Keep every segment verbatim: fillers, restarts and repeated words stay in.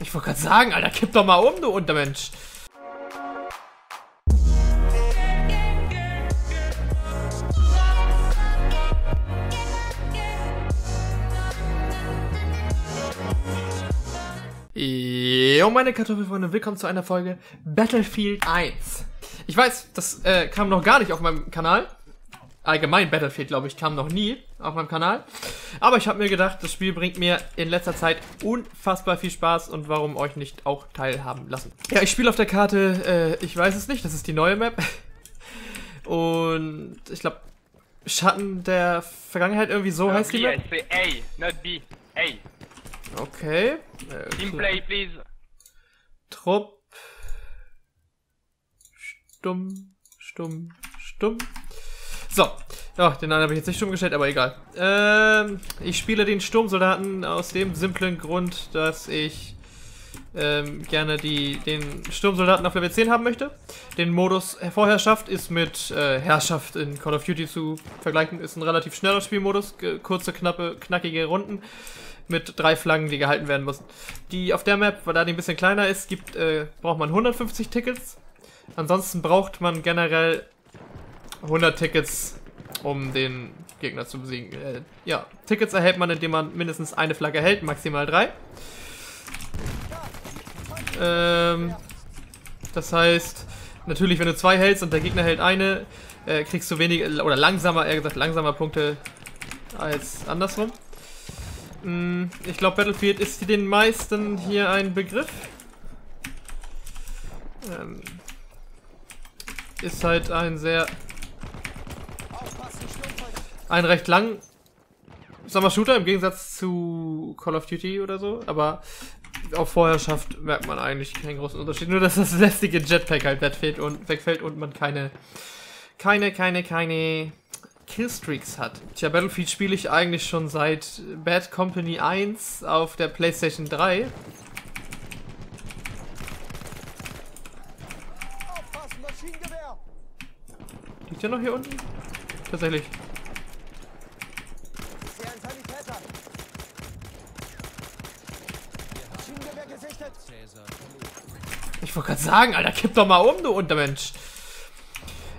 Ich wollte gerade sagen, Alter, kipp doch mal um, du Untermensch. Jo, meine Kartoffelfreunde, willkommen zu einer Folge Battlefield eins. Ich weiß, das äh, kam noch gar nicht auf meinem Kanal. Allgemein Battlefield, glaube ich, kam noch nie auf meinem Kanal. Aber ich habe mir gedacht, das Spiel bringt mir in letzter Zeit unfassbar viel Spaß und warum euch nicht auch teilhaben lassen. Ja, ich spiele auf der Karte, äh, ich weiß es nicht, das ist die neue Map. Und ich glaube, Schatten der Vergangenheit, irgendwie so heißt die Map. A, not B, A. Okay. Äh, Teamplay, please. Trupp. Stumm, stumm, stumm. So. Ja, den einen habe ich jetzt nicht stumm gestellt, aber egal. Ähm, ich spiele den Sturmsoldaten aus dem simplen Grund, dass ich ähm, gerne die, den Sturmsoldaten auf Level zehn haben möchte. Den Modus Vorherrschaft ist mit äh, Herrschaft in Call of Duty zu vergleichen. Ist ein relativ schneller Spielmodus. Kurze, knappe, knackige Runden. Mit drei Flaggen, die gehalten werden müssen. Die auf der Map, weil da die ein bisschen kleiner ist, gibt, äh, braucht man hundertfünfzig Tickets. Ansonsten braucht man generell hundert Tickets, um den Gegner zu besiegen. Äh, ja, Tickets erhält man, indem man mindestens eine Flagge hält, maximal drei. Ähm, das heißt, natürlich, wenn du zwei hältst und der Gegner hält eine, äh, kriegst du weniger, oder langsamer, eher gesagt, langsamer Punkte als andersrum. Ich glaube, Battlefield ist den meisten hier ein Begriff. Ähm, ist halt ein sehr... ein recht lang... Summer Shooter im Gegensatz zu Call of Duty oder so. Aber auf Vorherrschaft merkt man eigentlich keinen großen Unterschied. Nur, dass das lästige Jetpack halt wegfällt und, wegfällt und man keine... keine, keine, keine... Killstreaks hat. Tja, Battlefield spiele ich eigentlich schon seit Bad Company eins auf der PlayStation drei. Liegt der noch hier unten? Tatsächlich. Ich wollte gerade sagen, Alter, kipp doch mal um, du Untermensch.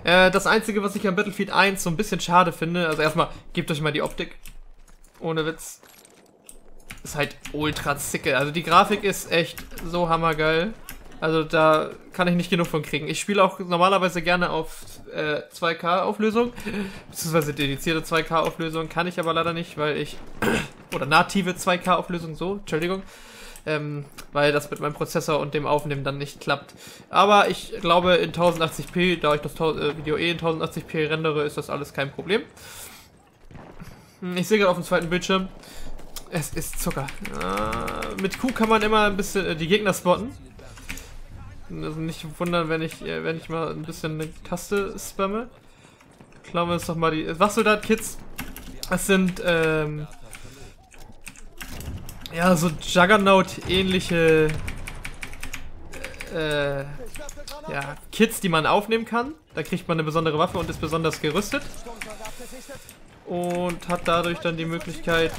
Das einzige, was ich an Battlefield eins so ein bisschen schade finde, also erstmal, gebt euch mal die Optik. Ohne Witz. Ist halt ultra zicke. Also die Grafik ist echt so hammergeil. Also da kann ich nicht genug von kriegen. Ich spiele auch normalerweise gerne auf äh, zwei K Auflösung. Beziehungsweise dedizierte zwei K Auflösung. Kann ich aber leider nicht, weil ich... oder native zwei K Auflösung, so, Entschuldigung. Ähm, weil das mit meinem Prozessor und dem Aufnehmen dann nicht klappt. Aber ich glaube in tausendachtzig p, da ich das äh, Video eh in tausendachtzig p rendere, ist das alles kein Problem. Ich sehe gerade auf dem zweiten Bildschirm, es ist Zucker. Äh, mit Q kann man immer ein bisschen äh, die Gegner spotten. Also nicht wundern, wenn ich, äh, wenn ich mal ein bisschen eine Taste spamme. Klauen wir uns doch mal die... Wachsoldat-Kids, das sind... Ähm, ja, so Juggernaut-ähnliche äh, ja, Kits, die man aufnehmen kann. Da kriegt man eine besondere Waffe und ist besonders gerüstet. Und hat dadurch dann die Möglichkeit,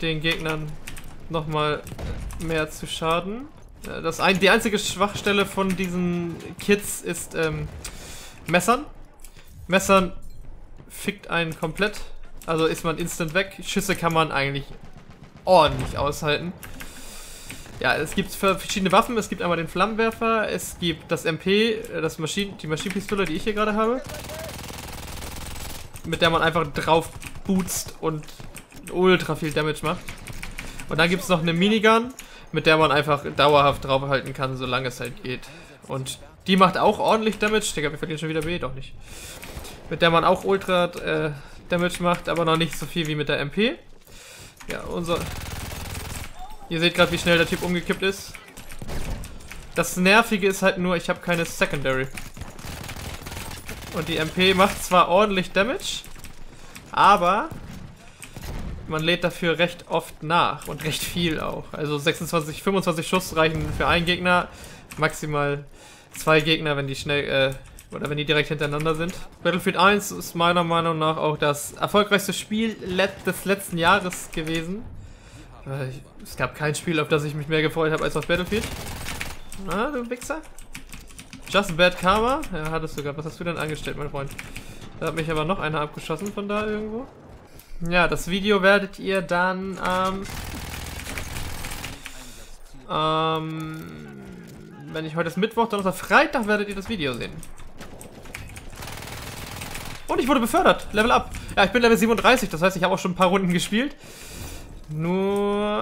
den Gegnern nochmal mehr zu schaden. Das ein, die einzige Schwachstelle von diesen Kits ist ähm, Messern. Messern fickt einen komplett. Also ist man instant weg. Schüsse kann man eigentlich ordentlich aushalten. Ja, es gibt verschiedene Waffen. Es gibt einmal den Flammenwerfer, es gibt das M P, das Maschinen, die Maschinenpistole, die ich hier gerade habe, mit der man einfach drauf bootst und ultra viel Damage macht. Und dann gibt es noch eine Minigun, mit der man einfach dauerhaft draufhalten kann, solange es halt geht. Und die macht auch ordentlich Damage. Digga, wir verlieren schon wieder B, doch nicht. Mit der man auch ultra äh, Damage macht, aber noch nicht so viel wie mit der M P. Ja, unser... Ihr seht gerade, wie schnell der Typ umgekippt ist. Das Nervige ist halt nur, ich habe keine Secondary. Und die M P macht zwar ordentlich Damage, aber man lädt dafür recht oft nach und recht viel auch. Also sechsundzwanzig, fünfundzwanzig Schuss reichen für einen Gegner, maximal zwei Gegner, wenn die schnell... Äh, oder wenn die direkt hintereinander sind. Battlefield eins ist meiner Meinung nach auch das erfolgreichste Spiel des letzten Jahres gewesen. Ich, es gab kein Spiel, auf das ich mich mehr gefreut habe als auf Battlefield. Na, du Wichser. Just Bad Karma. Ja, hattest du gehabt. Was hast du denn angestellt, mein Freund? Da hat mich aber noch einer abgeschossen von da irgendwo. Ja, das Video werdet ihr dann ähm, ähm, wenn ich heute ist Mittwoch, Donnerstag, Freitag werdet ihr das Video sehen. Und ich wurde befördert. Level up. Ja, ich bin Level siebenunddreißig. Das heißt, ich habe auch schon ein paar Runden gespielt. Nur,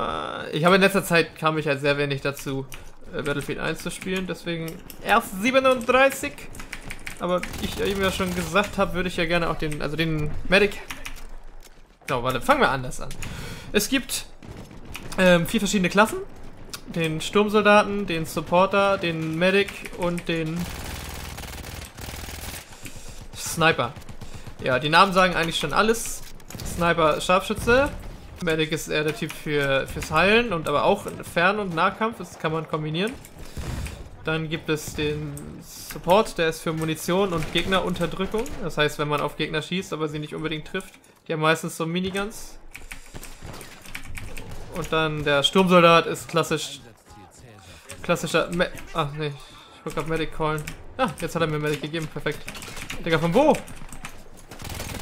ich habe in letzter Zeit, kam ich halt sehr wenig dazu, Battlefield eins zu spielen. Deswegen erst siebenunddreißig. Aber ich eben ja schon gesagt habe, würde ich ja gerne auch den, also den Medic. Genau, warte, fangen wir anders an. Es gibt ähm, vier verschiedene Klassen. Den Sturmsoldaten, den Supporter, den Medic und den Sniper. Ja, die Namen sagen eigentlich schon alles. Sniper, Scharfschütze. Medic ist eher der Typ für, fürs Heilen und aber auch Fern- und Nahkampf, das kann man kombinieren. Dann gibt es den Support, der ist für Munition und Gegnerunterdrückung. Das heißt, wenn man auf Gegner schießt, aber sie nicht unbedingt trifft. Die haben meistens so Miniguns. Und dann der Sturmsoldat ist klassisch. Klassischer. Me Ach nee, ich wollte gerade Medic callen. Ah, jetzt hat er mir Medic gegeben, perfekt. Digga, von wo?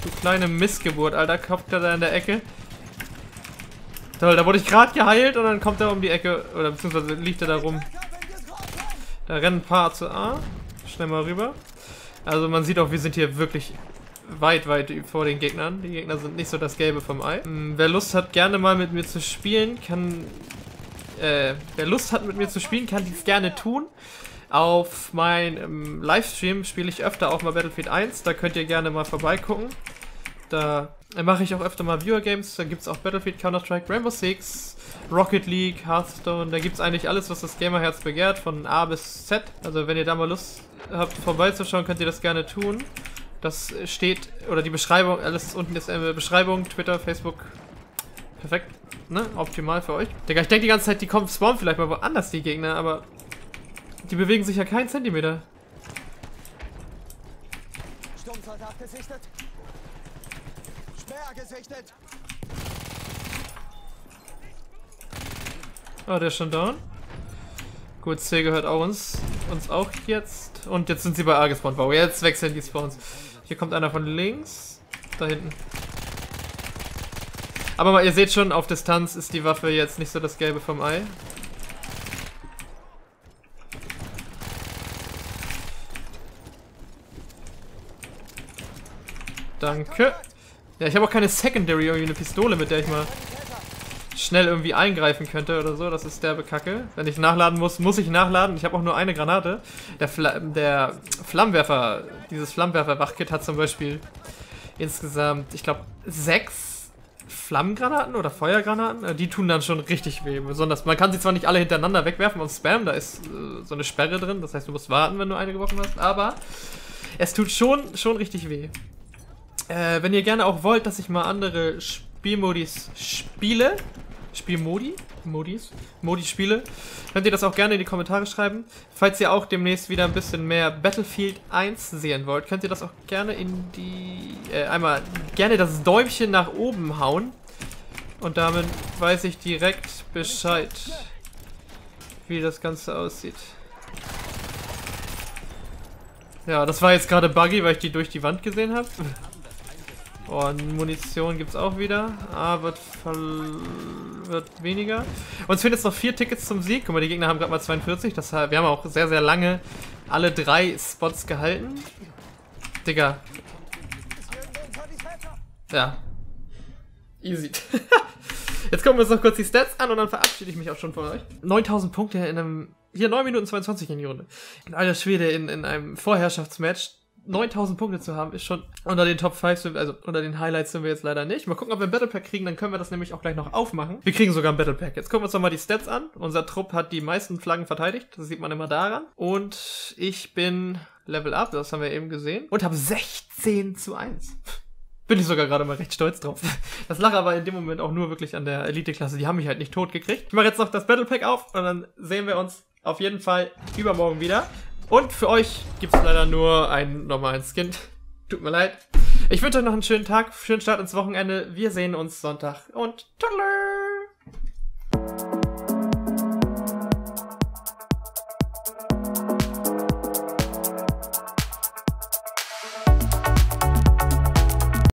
Du kleine Missgeburt, Alter, kommt der da in der Ecke? Toll, da wurde ich gerade geheilt und dann kommt er um die Ecke, oder beziehungsweise liegt er da rum. Da rennen ein paar zu A. Schnell mal rüber. Also man sieht auch, wir sind hier wirklich weit, weit vor den Gegnern. Die Gegner sind nicht so das Gelbe vom Ei. Wer Lust hat, gerne mal mit mir zu spielen, kann... Äh, wer Lust hat, mit mir zu spielen, kann dies gerne tun. Auf meinem Livestream spiele ich öfter auch mal Battlefield eins. Da könnt ihr gerne mal vorbeigucken. Da mache ich auch öfter mal Viewer Games. Da gibt es auch Battlefield, Counter Strike, Rainbow Six, Rocket League, Hearthstone. Da gibt es eigentlich alles, was das Gamerherz begehrt, von A bis Z. Also wenn ihr da mal Lust habt, vorbeizuschauen, könnt ihr das gerne tun. Das steht, oder die Beschreibung, alles unten ist eine Beschreibung, Twitter, Facebook. Perfekt, ne? Optimal für euch. Digga, ich denke die ganze Zeit, die kommen spawnen vielleicht mal woanders, die Gegner, aber die bewegen sich ja keinen Zentimeter. Sturmsoldat abgesichtet. Ah, der ist schon down. Gut, C gehört auch uns. Uns auch jetzt. Und jetzt sind sie bei A gespawnt. Wow, jetzt wechseln die Spawns. Hier kommt einer von links. Da hinten. Aber mal, ihr seht schon, auf Distanz ist die Waffe jetzt nicht so das Gelbe vom Ei. Danke. Ja, ich habe auch keine Secondary, irgendwie eine Pistole, mit der ich mal schnell irgendwie eingreifen könnte oder so. Das ist derbe Kacke. Wenn ich nachladen muss, muss ich nachladen. Ich habe auch nur eine Granate. Der, Fla der Flammenwerfer, dieses Flammenwerfer-Wachkit hat zum Beispiel insgesamt, ich glaube, sechs Flammengranaten oder Feuergranaten. Die tun dann schon richtig weh. Besonders, man kann sie zwar nicht alle hintereinander wegwerfen und spammen, da ist äh, so eine Sperre drin. Das heißt, du musst warten, wenn du eine geworfen hast. Aber es tut schon, schon richtig weh. Äh, wenn ihr gerne auch wollt, dass ich mal andere Spielmodis spiele, Spielmodi, Modis, Modi spiele, könnt ihr das auch gerne in die Kommentare schreiben. Falls ihr auch demnächst wieder ein bisschen mehr Battlefield eins sehen wollt, könnt ihr das auch gerne in die, äh, einmal gerne das Däumchen nach oben hauen. Und damit weiß ich direkt Bescheid, wie das Ganze aussieht. Ja, das war jetzt gerade buggy, weil ich die durch die Wand gesehen habe. Und Munition gibt es auch wieder. A wird, wird weniger. Uns fehlen jetzt noch vier Tickets zum Sieg. Guck mal, die Gegner haben gerade mal zweiundvierzig. Das heißt, wir haben auch sehr, sehr lange alle drei Spots gehalten. Digga. Ja. Easy. Jetzt gucken wir uns noch kurz die Stats an und dann verabschiede ich mich auch schon von euch. neuntausend Punkte in einem... Hier, neun Minuten zweiundzwanzig in die Runde. In alter Schwede, in, in einem Vorherrschaftsmatch neuntausend Punkte zu haben, ist schon unter den Top fünf, also unter den Highlights sind wir jetzt leider nicht. Mal gucken, ob wir ein Battle Pack kriegen, dann können wir das nämlich auch gleich noch aufmachen. Wir kriegen sogar ein Battle Pack. Jetzt gucken wir uns nochmal die Stats an. Unser Trupp hat die meisten Flaggen verteidigt, das sieht man immer daran. Und ich bin Level Up, das haben wir eben gesehen. Und habe sechzehn zu eins. Bin ich sogar gerade mal recht stolz drauf. Das lag aber in dem Moment auch nur wirklich an der Elite-Klasse, die haben mich halt nicht tot gekriegt. Ich mache jetzt noch das Battle Pack auf und dann sehen wir uns auf jeden Fall übermorgen wieder. Und für euch gibt es leider nur einen normalen Skin. Tut mir leid. Ich wünsche euch noch einen schönen Tag, schönen Start ins Wochenende. Wir sehen uns Sonntag und tschüss.